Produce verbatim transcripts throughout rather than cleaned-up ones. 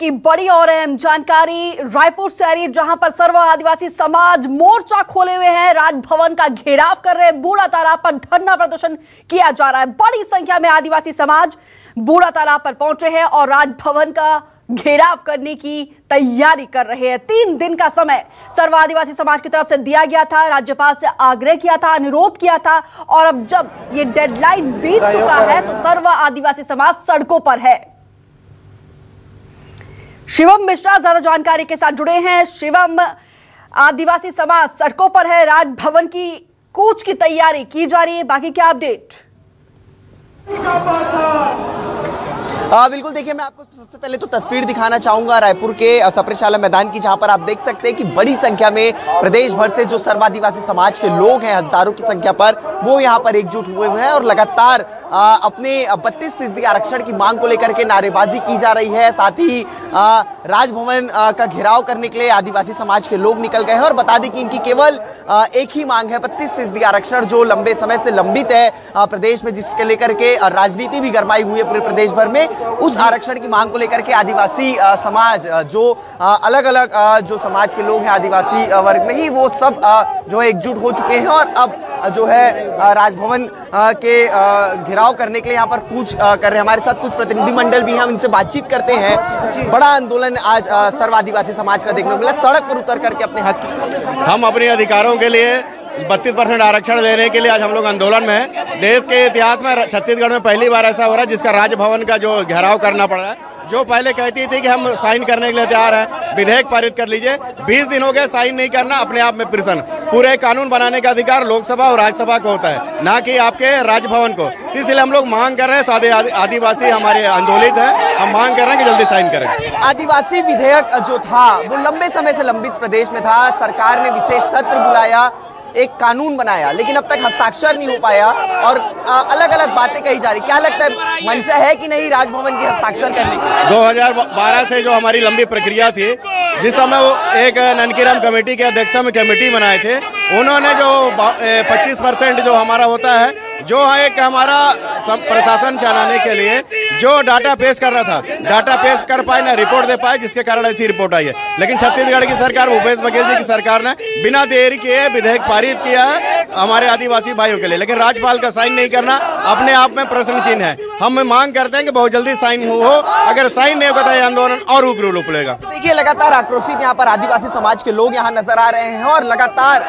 की बड़ी और अहम जानकारी रायपुर से आ रही है, जहां पर सर्व आदिवासी समाज मोर्चा खोले हुए हैं, राजभवन का घेराव कर रहे हैं। बूढ़ा तालाब पर धरना प्रदर्शन किया जा रहा है। बड़ी संख्या में आदिवासी समाज बूढ़ा तालाब पर पहुंचे हैं और राजभवन का घेराव करने की तैयारी कर रहे हैं। तीन दिन का समय सर्व आदिवासी समाज की तरफ से दिया गया था, राज्यपाल से आग्रह किया था, अनुरोध किया था, और अब जब ये डेडलाइन बीत चुका है तो सर्व आदिवासी समाज सड़कों पर है। शिवम मिश्रा ज्यादा जानकारी के साथ जुड़े हैं। शिवम, आदिवासी समाज सड़कों पर है, राजभवन की कूच की तैयारी की जा रही है, बाकी क्या अपडेट? आ, बिल्कुल देखिए, मैं आपको सबसे पहले तो तस्वीर दिखाना चाहूंगा रायपुर के सप्रेशाला मैदान की, जहां पर आप देख सकते हैं कि बड़ी संख्या में प्रदेश भर से जो सर्वादिवासी समाज के लोग हैं, हजारों की संख्या पर वो यहां पर एकजुट हुए हुए हैं और लगातार आ, अपने बत्तीस फीसदी आरक्षण की मांग को लेकर के नारेबाजी की जा रही है। साथ ही राजभवन का घेराव करने के लिए आदिवासी समाज के लोग निकल गए हैं और बता दें कि इनकी केवल आ, एक ही मांग है, बत्तीस फीसदी आरक्षण जो लंबे समय से लंबित है आ, प्रदेश में, जिसके लेकर के राजनीति भी गरमाई हुई है पूरे प्रदेश भर में। उस आरक्षण की मांग को लेकर के आदिवासी आ, समाज आ, जो आ, अलग अलग आ, जो समाज के लोग हैं आदिवासी आ, वर्ग में ही, वो सब आ, जो है एकजुट हो चुके हैं और अब आ, जो है आ, राजभवन आ, के घेराव करने के लिए यहाँ पर कूच कर रहे हैं। हमारे साथ कुछ प्रतिनिधिमंडल भी हैं, हम इनसे बातचीत करते हैं। बड़ा आंदोलन आज आ, सर्व आदिवासी समाज का देखने को मिला, सड़क पर उतर करके अपने हक, हम अपने अधिकारों के लिए बत्तीस परसेंट आरक्षण लेने के लिए आज हम लोग आंदोलन में हैं। देश के इतिहास में छत्तीसगढ़ में पहली बार ऐसा हो रहा है जिसका राजभवन का जो घेराव करना पड़ रहा है। जो पहले कहती थी कि हम साइन करने के लिए तैयार हैं, विधेयक पारित कर लीजिए, बीस दिन हो गए साइन नहीं करना, अपने आप में प्रश्न। पूरे कानून बनाने का अधिकार लोकसभा और राज्यसभा को होता है, ना कि आपके राजभवन को। इसलिए हम लोग मांग कर रहे हैं, सादे आदिवासी हमारे आंदोलित हैं, हम मांग कर रहे हैं कि जल्दी साइन करें। आदिवासी विधेयक जो था वो लंबे समय से लंबित प्रदेश में था, सरकार ने विशेष सत्र बुलाया, एक कानून बनाया, लेकिन अब तक हस्ताक्षर नहीं हो पाया और अलग अलग बातें कही जा रही। क्या लगता है, मंशा है कि नहीं राजभवन की हस्ताक्षर करने की? दो हज़ार बारह से जो हमारी लंबी प्रक्रिया थी, जिस समय वो एक ननकीराम कमेटी के अध्यक्षता में कमेटी बनाए थे, उन्होंने जो पच्चीस परसेंट जो हमारा होता है, जो है एक हमारा प्रशासन चलाने के लिए जो डाटा पेश कर रहा था, डाटा पेश कर पाए ना रिपोर्ट दे पाए, जिसके कारण ऐसी रिपोर्ट आई है। लेकिन छत्तीसगढ़ की सरकार, भूपेश बघेल जी की सरकार ने बिना देरी किए विधेयक पारित किया है हमारे आदिवासी भाइयों के लिए, लेकिन राज्यपाल का साइन नहीं करना अपने आप में प्रश्न चिन्ह है। हम मांग करते हैं कि बहुत जल्दी साइन हो, हो। अगर साइन नहीं होगा तो आंदोलन और उग्र रूप लेगा। देखिए, लगातार आक्रोशित यहाँ पर आदिवासी समाज के लोग यहाँ नजर आ रहे हैं और लगातार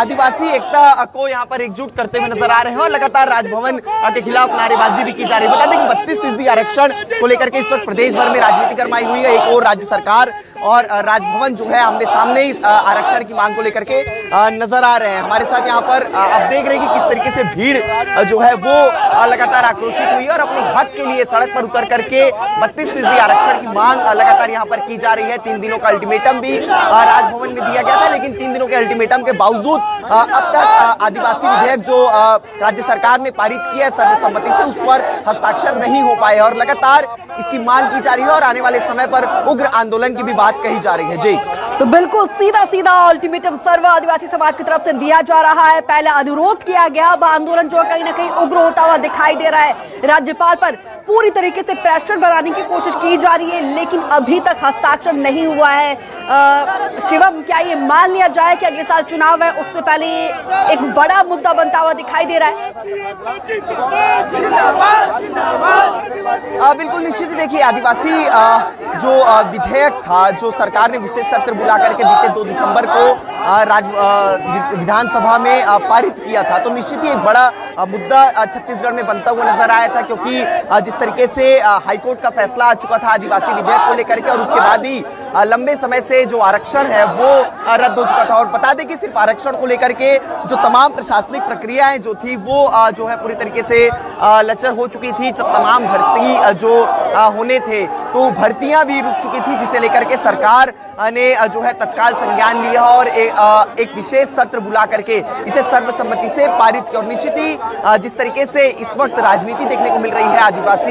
आदिवासी एकता को यहाँ पर एकजुट करते हुए नजर आ रहे हैं और लगातार राजभवन के खिलाफ नारेबाजी भी की जा रही है। बता दें कि बत्तीस फीसदी आरक्षण को लेकर के इस वक्त प्रदेश भर में राजनीति गरमाई हुई है। एक और राज्य सरकार और राजभवन जो है आमने सामने इस आरक्षण की मांग को लेकर के नजर आ रहे हैं। हमारे साथ यहाँ पर आप देख रहे हैं कि किस तरीके से भीड़ जो है वो लगातार आक्रोशित हुई और अपने हक के लिए सड़क पर उतर करके बत्तीस फीसदी आरक्षण की मांग लगातार यहाँ पर की जा रही है। तीन दिनों का अल्टीमेटम भी राजभवन में दिया गया था, लेकिन तीन दिनों के अल्टीमेटम के बावजूद अब तक आदिवासी विधेयक जो राज्य सरकार ने पारित किया सर्वसम्मति से, उस पर हस्ताक्षर नहीं हो पाए और लगातार इसकी मांग की जा रही है और आने वाले समय पर उग्र आंदोलन की भी बात कही जा रही है। जी, तो बिल्कुल सीधा सीधा अल्टीमेटम सर्व आदिवासी समाज की तरफ से दिया जा रहा है। पहले अनुरोध किया गया, अब आंदोलन जो कहीं ना कहीं उग्र होता हुआ दिखाई दे रहा है। राज्यपाल पर पूरी तरीके से प्रेशर बनाने की कोशिश की जा रही है, लेकिन अभी तक हस्ताक्षर नहीं हुआ है। आ, शिवम, क्या ये मान लिया जाए कि अगले साल चुनाव है, उससे पहले एक बड़ा मुद्दा बनता हुआ दिखाई दे रहा है? आ, बिल्कुल निश्चित ही देखिए, आदिवासी आ, जो विधेयक था जो सरकार ने विशेष सत्र बुला करके बीते दो दिसंबर को आ, राज विधानसभा में आ, पारित किया था, तो निश्चित ही एक बड़ा आ, मुद्दा छत्तीसगढ़ में बनता हुआ नजर आया था, क्योंकि आ, जिस तरीके से हाईकोर्ट का फैसला आ चुका था आदिवासी विधेयक को लेकर के और उसके बाद ही लंबे समय से जो आरक्षण है वो रद्द हो चुका था। और बता दें कि सिर्फ आरक्षण को लेकर के जो तमाम प्रशासनिक प्रक्रियाएं जो थी वो जो है पूरी तरीके से लचर हो चुकी थी, तमाम भर्ती जो होने थे तो भर्तियां भी रुक चुकी थी, जिसे लेकर के सरकार ने जो है तत्काल संज्ञान लिया और ए, एक विशेष सत्र बुला करके इसे सर्वसम्मति से पारित किया। और निश्चित ही जिस तरीके से इस वक्त राजनीति देखने को मिल रही है आदिवासी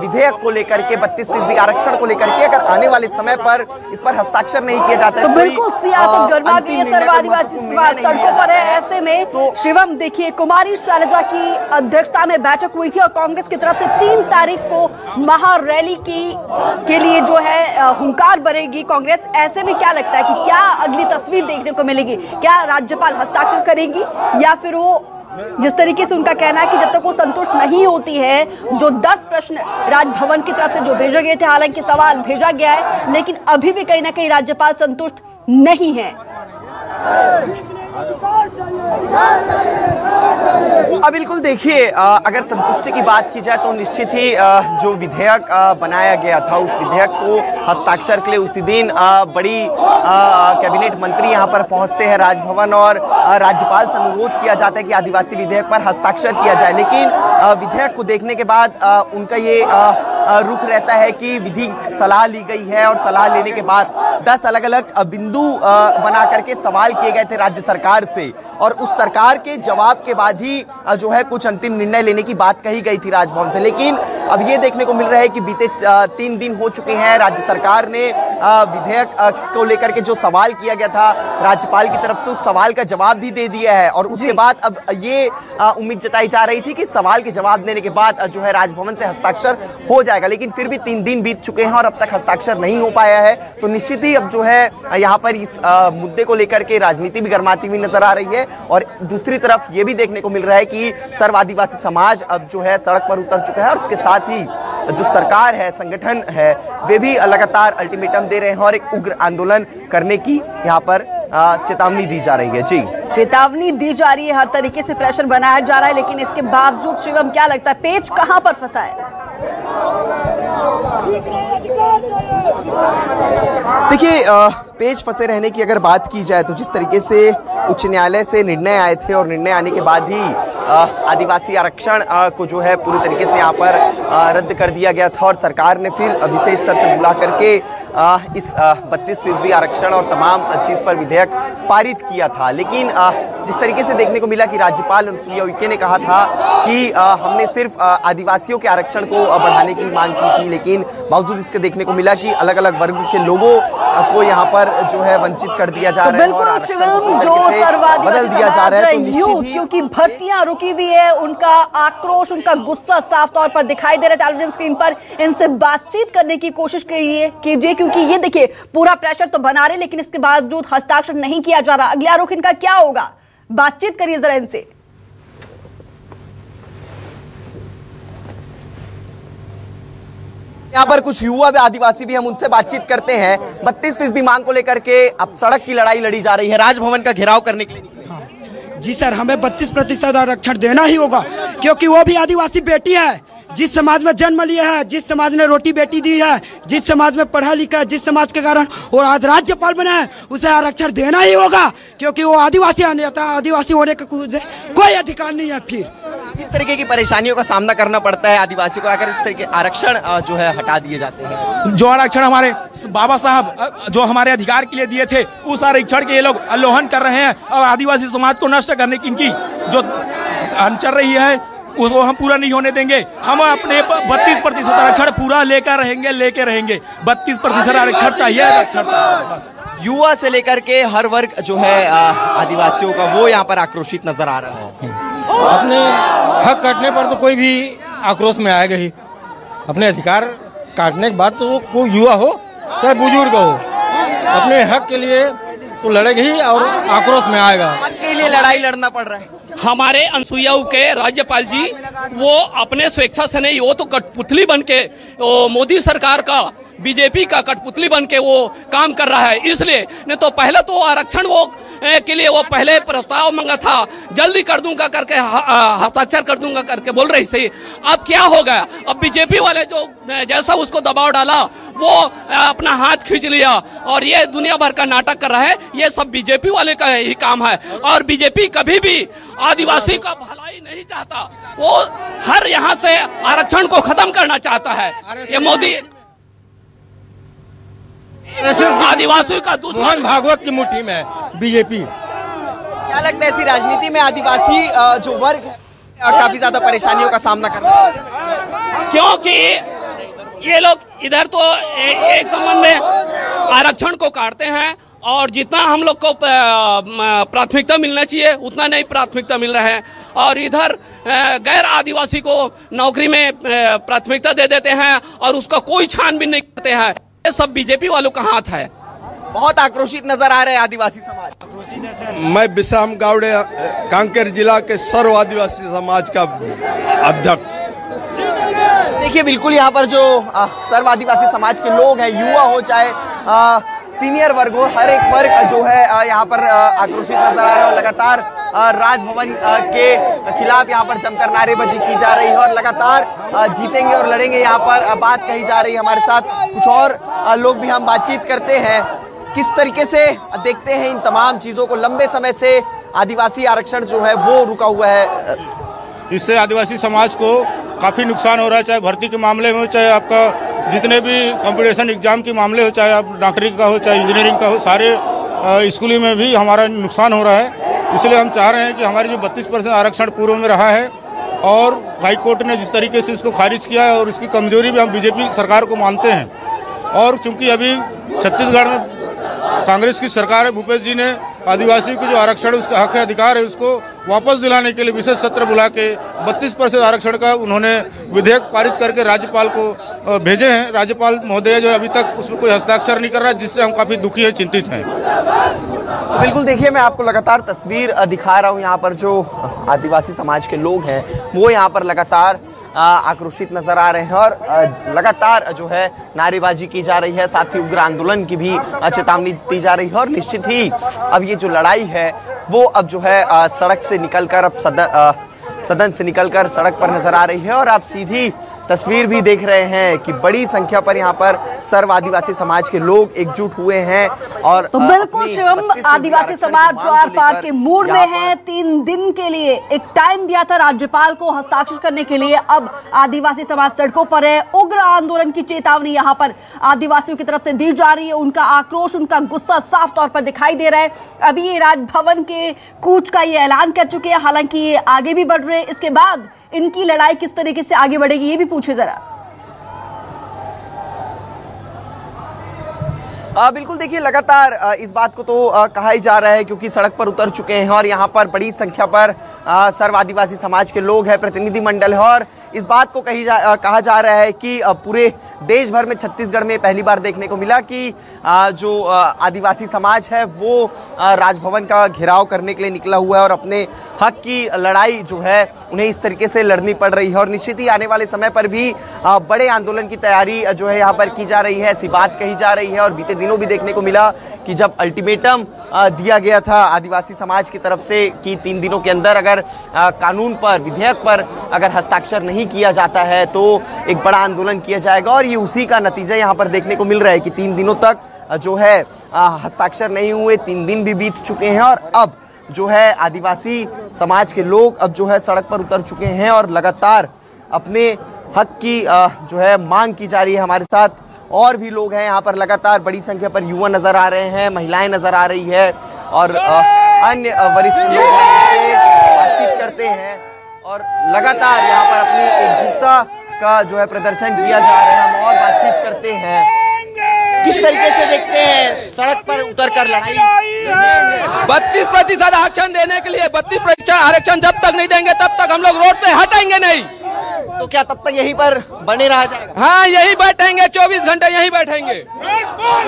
विधेयक को लेकर के, बत्तीस फीसदी आरक्षण को लेकर के, अगर आने वाले समय पर इस पर हस्ताक्षर नहीं किए जाते हैं। तो बिल्कुल सियासत गरमा दी है सर्व आदिवासी समाज सड़कों पर है। ऐसे में शिवम देखिए कुमारी शैलजा की अध्यक्षता में बैठक हुई थी और कांग्रेस की तरफ से तीन तारीख को महारैली की के लिए जो है हुंकार भरेगी कांग्रेस। ऐसे में क्या लगता है कि क्या अगली तस्वीर देखने को मिलेगी? क्या राज्यपाल हस्ताक्षर करेंगी या फिर वो जिस तरीके से उनका कहना है कि जब तक वो संतुष्ट नहीं होती है जो दस प्रश्न राजभवन की तरफ से जो भेजे गए थे, हालांकि सवाल भेजा गया है लेकिन अभी भी कहीं ना कहीं राज्यपाल संतुष्ट नहीं है। अब बिल्कुल देखिए अगर संतुष्टि की बात की जाए तो निश्चित ही जो विधेयक बनाया गया था उस विधेयक को हस्ताक्षर के लिए उसी दिन बड़ी कैबिनेट मंत्री यहां पर पहुंचते हैं राजभवन और राज्यपाल से अनुरोध किया जाता है कि आदिवासी विधेयक पर हस्ताक्षर किया जाए, लेकिन विधेयक को देखने के बाद उनका ये रुख रहता है कि विधि सलाह ली गई है और सलाह लेने के बाद दस अलग अलग बिंदु बना करके सवाल किए गए थे राज्य सरकार से और उस सरकार के जवाब के बाद ही जो है कुछ अंतिम निर्णय लेने की बात कही गई थी राजभवन से। लेकिन अब ये देखने को मिल रहा है कि बीते तीन दिन हो चुके हैं, राज्य सरकार ने विधेयक को लेकर के जो सवाल किया गया था राज्यपाल की तरफ से उस सवाल का जवाब भी दे दिया है और उसके बाद अब ये उम्मीद जताई जा रही थी कि सवाल के जवाब देने के बाद जो है राजभवन से हस्ताक्षर हो जाएगा, लेकिन फिर भी तीन दिन बीत चुके हैं और अब तक हस्ताक्षर नहीं हो पाया है। तो निश्चित ही अब जो है यहाँ पर इस मुद्दे को लेकर के राजनीति भी गरमाती हुई नजर आ रही है और दूसरी तरफ ये भी देखने को मिल रहा है कि सर्व आदिवासी समाज अब जो है सड़क पर उतर चुका है और उसके साथ ही जो सरकार है, संगठन है, वे भी लगातार अल्टीमेटम दे रहे हैं और एक उग्र आंदोलन करने की यहाँ पर चेतावनी दी जा रही है। जी, चेतावनी दी जा रही है, हर तरीके से प्रेशर बनाया जा रहा है, लेकिन इसके बावजूद शिवम क्या लगता है पेच कहाँ पर फंसा है? देखिए पेच फंसे रहने की अगर बात की जाए तो जिस तरीके से उच्च न्यायालय से निर्णय आए थे और निर्णय आने के बाद ही आदिवासी आरक्षण को जो है पूरी तरीके से यहाँ पर रद्द कर दिया गया था और सरकार ने फिर विशेष सत्र बुला करके इस बत्तीस फीसदी आरक्षण और तमाम चीज़ पर विधेयक पारित किया था। लेकिन जिस तरीके से देखने को मिला कि राज्यपाल अनुसुईया उइके ने कहा था कि हमने सिर्फ आदिवासियों के आरक्षण को बढ़ाने की मांग की थी, लेकिन बावजूद इसके देखने को मिला कि अलग अलग वर्ग के लोगों को यहाँ पर जो है वंचित कर दिया जा रहा है और आरक्षण जो बदल दिया जा रहा है। क्योंकि भर्तियां रुकी हुई है, उनका आक्रोश, उनका गुस्सा साफ तौर पर दिखाई दे रहा है टेलीविजन स्क्रीन पर। इनसे बातचीत करने की कोशिश करिए कीजिए क्योंकि ये देखिए पूरा प्रेशर तो बना रहे लेकिन इसके बावजूद हस्ताक्षर नहीं किया जा रहा। अगला रुख इनका क्या होगा? बातचीत करिए जरा इनसे। यहाँ पर कुछ युवा आदिवासी भी, हम उनसे बातचीत करते हैं। बत्तीस फीसदी मांग को लेकर के अब सड़क की लड़ाई लड़ी जा रही है, राजभवन का घेराव करने के लिए। हाँ जी सर, हमें बत्तीस प्रतिशत आरक्षण देना ही होगा क्योंकि वो भी आदिवासी बेटी है जिस समाज में जन्म लिया है, जिस समाज ने रोटी बेटी दी है, जिस समाज में पढ़ा लिखा है, जिस समाज के कारण और आज राज्यपाल बना है, उसे आरक्षण देना ही होगा क्योंकि वो आदिवासी आदिवासी होने का कोई अधिकार नहीं है। फिर इस तरीके की परेशानियों का सामना करना पड़ता है आदिवासियों को अगर इस तरीके आरक्षण जो है हटा दिए जाते हैं। जो आरक्षण हमारे बाबा साहब जो हमारे अधिकार के लिए दिए थे उस आरक्षण के ये लोग अलोहन कर रहे हैं और आदिवासी समाज को नष्ट करने की इनकी जो चल रही है उसको हम पूरा नहीं होने देंगे। हम अपने बत्तीस प्रतिशत आरक्षण पूरा लेकर रहेंगे, लेके रहेंगे। बत्तीस प्रतिशत आरक्षण चाहिए, आरक्षण। युवा से लेकर के हर वर्ग जो है आदिवासियों का वो यहाँ पर आक्रोशित नजर आ रहा है। अपने हक काटने पर तो कोई भी आक्रोश में आएगा ही, अपने अधिकार काटने के बाद तो वो कोई युवा हो चाहे बुजुर्ग हो, अपने हक के लिए तो लड़ेगा ही और आक्रोश में आएगा। हक के लिए लड़ाई लड़ना पड़ रहा है। हमारे अनसुईया उइके राज्यपाल जी वो अपने स्वेच्छा से नहीं, वो तो कठपुतली बन के मोदी सरकार का, बीजेपी का कठपुतली बन के वो काम कर रहा है। इसलिए नहीं तो पहले तो आरक्षण वो के लिए वो पहले प्रस्ताव मांगा था, जल्दी कर दूंगा करके हस्ताक्षर कर दूंगा करके बोल रही थी। अब क्या हो गया? अब बीजेपी वाले जो जैसा उसको दबाव डाला वो अपना हाथ खींच लिया और ये दुनिया भर का नाटक कर रहा है। ये सब बीजेपी वाले का ही काम है और बीजेपी कभी भी आदिवासी का भलाई नहीं चाहता, वो हर यहाँ से आरक्षण को खत्म करना चाहता है। ये मोदी आदिवासियों का दुश्मन भागवत की मुट्ठी में है बीजेपी। क्या लगता है ऐसी राजनीति में आदिवासी जो वर्ग है काफी ज्यादा परेशानियों का सामना कर रहा है? क्योंकि ये लोग इधर तो ए, एक संबंध में आरक्षण को काटते हैं और जितना हम लोग को प्राथमिकता मिलना चाहिए उतना नहीं प्राथमिकता मिल रहा है। और इधर गैर आदिवासी को नौकरी में प्राथमिकता दे देते हैं और उसका कोई छानबीन नहीं करते हैं। ये सब बीजेपी वालों का हाथ है। बहुत आक्रोशित नजर आ रहे हैं आदिवासी समाज। मैं विश्राम गौड़, कांकेर जिला के सर्व आदिवासी समाज का अध्यक्ष। देखिए बिल्कुल यहाँ पर जो सर्व आदिवासी समाज के लोग हैं, युवा हो चाहे आ, सीनियर वर्ग हो, हर एक वर्ग जो है यहाँ पर आक्रोशित नजर आ रहा है और लगातार राजभवन के खिलाफ यहाँ पर जमकर नारेबाजी की जा रही है और लगातार जीतेंगे और लड़ेंगे यहाँ पर बात कही जा रही है। हमारे साथ कुछ और लोग भी, हम बातचीत करते हैं किस तरीके से देखते हैं इन तमाम चीज़ों को। लंबे समय से आदिवासी आरक्षण जो है वो रुका हुआ है, इससे आदिवासी समाज को काफ़ी नुकसान हो रहा है, चाहे भर्ती के मामले में हो, चाहे आपका जितने भी कंपटीशन एग्जाम के मामले हो, चाहे आप डॉक्टरी का हो चाहे इंजीनियरिंग का हो, सारे स्कूली में भी हमारा नुकसान हो रहा है। इसलिए हम चाह रहे हैं कि हमारी जो बत्तीस परसेंट आरक्षण पूर्व में रहा है और हाई कोर्ट ने जिस तरीके से इसको खारिज किया है और इसकी कमजोरी भी हम बीजेपी सरकार को मानते हैं। और चूँकि अभी छत्तीसगढ़ में कांग्रेस की सरकार है, भूपेश जी ने आदिवासी को जो आरक्षण उसका हक है, अधिकार है, उसको वापस दिलाने के लिए विशेष सत्र बुला के बत्तीस परसेंट आरक्षण का उन्होंने विधेयक पारित करके राज्यपाल को भेजे हैं। राज्यपाल महोदय जो अभी तक उसमें कोई हस्ताक्षर नहीं कर रहा है, जिससे हम काफ़ी दुखी हैं, चिंतित हैं। तो बिल्कुल देखिए, मैं आपको लगातार तस्वीर दिखा रहा हूँ, यहाँ पर जो आदिवासी समाज के लोग हैं वो यहाँ पर लगातार आक्रोशित नजर आ रहे हैं और लगातार जो है नारेबाजी की जा रही है, साथ ही उग्र आंदोलन की भी चेतावनी दी जा रही है। और निश्चित ही अब ये जो लड़ाई है वो अब जो है सड़क से निकलकर अब सदन सदन से निकलकर सड़क पर नजर आ रही है। और आप सीधी तस्वीर भी देख रहे हैं कि बड़ी संख्या पर यहाँ पर सर्व आदिवासी समाज के लोग एकजुट हुए हैं। और तो बिल्कुल शिवम, आदिवासी समाज द्वार पार के मूड में है। तीन दिन के लिए एक टाइम दिया था राज्यपाल को हस्ताक्षर करने के लिए, अब आदिवासी समाज सड़कों पर है। उग्र आंदोलन की चेतावनी यहाँ पर आदिवासियों की तरफ से दी जा रही है। उनका आक्रोश, उनका गुस्सा साफ तौर पर दिखाई दे रहा है। अभी ये राजभवन के कूच का ये ऐलान कर चुके हैं, हालांकि ये आगे भी बढ़ रहे हैं। इसके बाद इनकी लड़ाई किस तरीके से आगे बढ़ेगी ये भी पूछे जरा। आ, बिल्कुल देखिए, लगातार आ, इस बात को तो आ, कहा ही जा रहा है क्योंकि सड़क पर उतर चुके हैं और यहाँ पर बड़ी संख्या पर आ, सर्व आदिवासी समाज के लोग हैं, प्रतिनिधिमंडल है। और इस बात को कही जा आ, कहा जा रहा है कि आ, पूरे देश भर में छत्तीसगढ़ में पहली बार देखने को मिला कि आ, जो आ, आदिवासी समाज है वो आ, राजभवन का घेराव करने के लिए निकला हुआ है और अपने हक की लड़ाई जो है उन्हें इस तरीके से लड़नी पड़ रही है। और निश्चित ही आने वाले समय पर भी आ, बड़े आंदोलन की तैयारी जो है यहाँ पर की जा रही है, ऐसी बात कही जा रही है। और बीते दिनों भी देखने को मिला कि जब अल्टीमेटम दिया गया था आदिवासी समाज की तरफ से कि तीन दिनों के अंदर अगर आ, कानून पर, विधेयक पर अगर हस्ताक्षर नहीं किया जाता है तो एक बड़ा आंदोलन किया जाएगा। और ये उसी का नतीजा यहाँ पर देखने को मिल रहा है कि तीन दिनों तक जो है हस्ताक्षर नहीं हुए, तीन दिन भी बीत चुके हैं और अब जो है आदिवासी समाज के लोग अब जो है सड़क पर उतर चुके हैं और लगातार अपने हक की जो है मांग की जा रही है। हमारे साथ और भी लोग हैं यहाँ पर, लगातार बड़ी संख्या पर युवा नजर आ रहे हैं, महिलाएं नजर आ रही है और अन्य वरिष्ठ लोग बातचीत करते हैं और लगातार यहाँ पर अपनी एकजुटता का जो है प्रदर्शन किया जा रहा है। हम और बातचीत करते हैं किस तरीके से देखते हैं सड़क पर उतरकर लड़ाई। बत्तीस प्रतिशत आरक्षण देने के लिए, बत्तीस प्रतिशत आरक्षण जब तक नहीं देंगे तब तक हम लोग रोड से हटेंगे नहीं। तो क्या तब तक यहीं पर बने रहा जाएगा? हाँ, यही बैठेंगे, चौबीस घंटे यहीं बैठेंगे।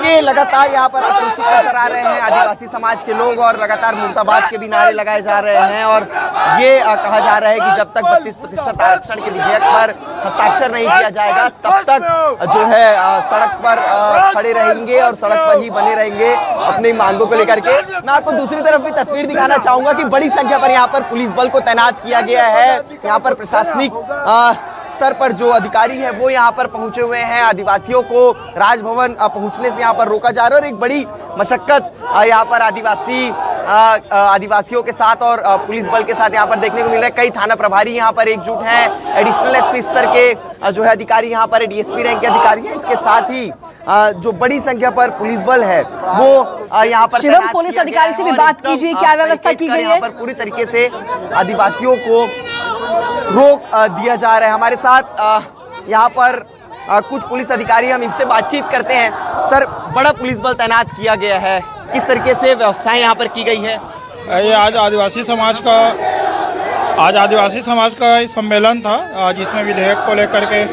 ये लगातार यहाँ पर आक्रोशित नजर आ रहे हैं आदिवासी समाज के लोग और लगातार मुर्दाबाद के भी नारे लगाए जा रहे हैं। और ये कहा जा रहा है कि जब तक बत्तीस प्रतिशत आरक्षण के विधेयक पर हस्ताक्षर नहीं किया जाएगा तब तक जो है सड़क पर खड़े रहेंगे और सड़क पर ही बने रहेंगे अपनी मांगों को लेकर के। मैं आपको दूसरी तरफ भी तस्वीर दिखाना चाहूंगा कि बड़ी संख्या पर यहाँ पर पुलिस बल को तैनात किया गया है। यहाँ पर प्रशासनिक स्तर पर जो अधिकारी है वो यहाँ पर पहुंचे हुए हैं। आदिवासियों को राजभवन पहुंचने से यहाँ पर रोका जा रहा है और एक बड़ी मशक्कत यहाँ पर आदिवासी आदिवासियों के साथ और पुलिस बल के साथ यहाँ पर देखने को मिल रहा है। कई थाना प्रभारी यहाँ पर एकजुट हैं, एडिशनल एसपी स्तर के जो है अधिकारी यहाँ पर, डीएसपी रैंक के अधिकारी हैं। इसके साथ ही जो बड़ी संख्या पर पुलिस बल है वो यहाँ पर। शिवम, पुलिस अधिकारी से भी बात कीजिए, क्या व्यवस्था की गई है? यहाँ पर पूरी तरीके से आदिवासियों को रोक दिया जा रहा है। हमारे साथ यहाँ पर कुछ पुलिस अधिकारी, हम इनसे बातचीत करते हैं। सर, बड़ा पुलिस बल तैनात किया गया है, किस तरीके से व्यवस्थाएं यहाँ पर की गई है? ये आज आदिवासी समाज का आज आदिवासी समाज का सम्मेलन था, आज इसमें विधेयक को लेकर के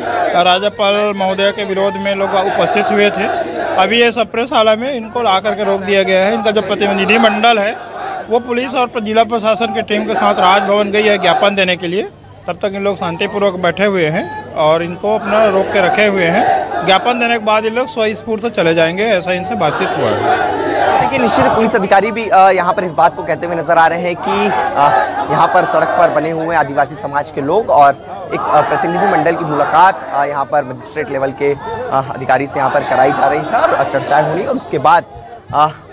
राज्यपाल महोदय के विरोध में लोग उपस्थित हुए थे। अभी ये सप्रेशाला में इनको ला करके रोक दिया गया है। इनका जो प्रतिनिधि मंडल है वो पुलिस और जिला प्रशासन की टीम के साथ राजभवन गई है ज्ञापन देने के लिए। तब तक इन लोग शांतिपूर्वक बैठे हुए हैं और इनको अपना रोक के रखे हुए हैं। ज्ञापन देने के बाद ये लोग स्वस्फूर्त चले जाएंगे, ऐसा इनसे बातचीत हुआ है। देखिए, निश्चित पुलिस अधिकारी भी यहाँ पर इस बात को कहते हुए नजर आ रहे हैं कि यहाँ पर सड़क पर बने हुए आदिवासी समाज के लोग और एक प्रतिनिधिमंडल की मुलाकात यहाँ पर मजिस्ट्रेट लेवल के अधिकारी से यहाँ पर कराई जा रही है और चर्चाएं होनी और उसके बाद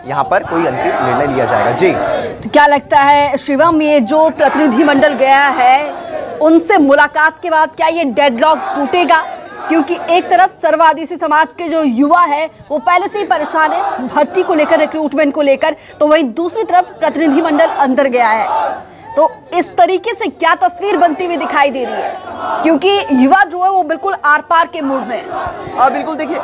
यहाँ पर कोई अंतिम निर्णय लिया जाएगा। जी, तो क्या लगता है शिवम, ये जो प्रतिनिधिमंडल गया है उनसे मुलाकात के बाद क्या ये डेडलॉक टूटेगा? क्योंकि एक तरफ सर्व आदिवासी समाज के जो युवा है वो पहले से ही परेशान है भर्ती को लेकर, रिक्रूटमेंट को लेकर, तो वहीं दूसरी तरफ प्रतिनिधिमंडल अंदर गया है, तो इस तरीके से क्या तस्वीर बनती हुई दिखाई दे रही है? क्योंकि युवा जो है वो बिल्कुल आर पार के मूड में है। बिल्कुल देखिए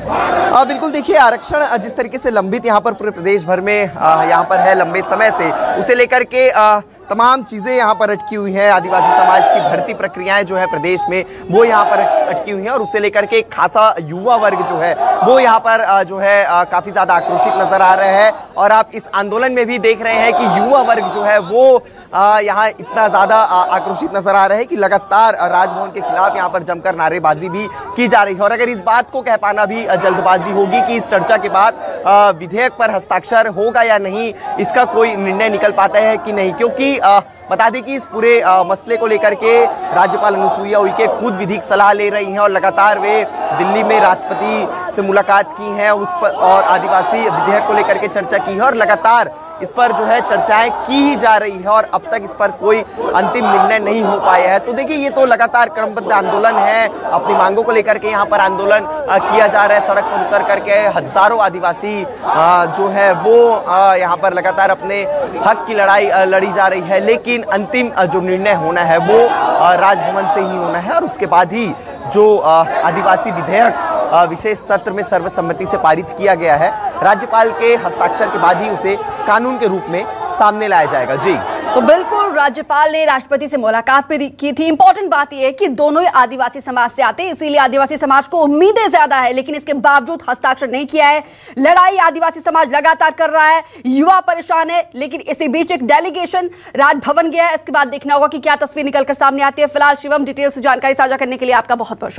आ, बिल्कुल देखिए आरक्षण जिस तरीके से लंबित यहाँ पर पूरे प्रदेश भर में यहाँ पर है लंबे समय से, उसे लेकर के आ, तमाम चीज़ें यहाँ पर अटकी हुई हैं। आदिवासी समाज की भर्ती प्रक्रियाएं जो है प्रदेश में वो यहाँ पर अटकी हुई हैं और उसे लेकर के खासा युवा वर्ग जो है वो यहाँ पर जो है काफ़ी ज़्यादा आक्रोशित नज़र आ रहा है। और आप इस आंदोलन में भी देख रहे हैं कि युवा वर्ग जो है वो यहाँ इतना ज़्यादा आक्रोशित नज़र आ रहा है कि लगातार राजभवन के खिलाफ यहाँ पर जमकर नारेबाजी भी की जा रही है। और अगर इस बात को कह पाना भी जल्दबाजी होगी कि इस चर्चा के बाद विधेयक पर हस्ताक्षर होगा या नहीं, इसका कोई निर्णय निकल पाता है कि नहीं, क्योंकि आ, बता दें कि इस पूरे आ, मसले को लेकर के राज्यपाल अनुसुईया उइके खुद विधिक सलाह ले रही हैं और लगातार वे दिल्ली में राष्ट्रपति से मुलाकात की है उस पर, और आदिवासी विधेयक को लेकर के चर्चा की है और लगातार इस पर जो है चर्चाएं की ही जा रही है और अब तक इस पर कोई अंतिम निर्णय नहीं हो पाया है। तो देखिए, ये तो लगातार क्रमबद्ध आंदोलन है, अपनी मांगों को लेकर के यहाँ पर आंदोलन किया जा रहा है। सड़क पर उतर करके हजारों आदिवासी जो है वो यहाँ पर लगातार अपने हक की लड़ाई लड़ी जा रही है, लेकिन अंतिम जो निर्णय होना है वो राजभवन से ही होना है और उसके बाद ही जो आदिवासी विधेयक विशेष सत्र में सर्वसम्मति से पारित किया गया है, राज्यपाल के हस्ताक्षर के बाद ही उसे कानून के रूप में सामने लाया जाएगा। जी, तो बिल्कुल राज्यपाल ने राष्ट्रपति से मुलाकात भी की थी। इंपॉर्टेंट बात यह है कि दोनों ही आदिवासी समाज से आते हैं, इसीलिए आदिवासी समाज को उम्मीदें ज्यादा है, लेकिन इसके बावजूद हस्ताक्षर नहीं किया है। लड़ाई आदिवासी समाज लगातार कर रहा है, युवा परेशान है, लेकिन इसी बीच एक डेलीगेशन राजभवन गया है। इसके बाद देखना होगा कि क्या तस्वीर निकलकर सामने आती है। फिलहाल शिवम, डिटेल से जानकारी साझा करने के लिए आपका बहुत बहुत शुक्रिया।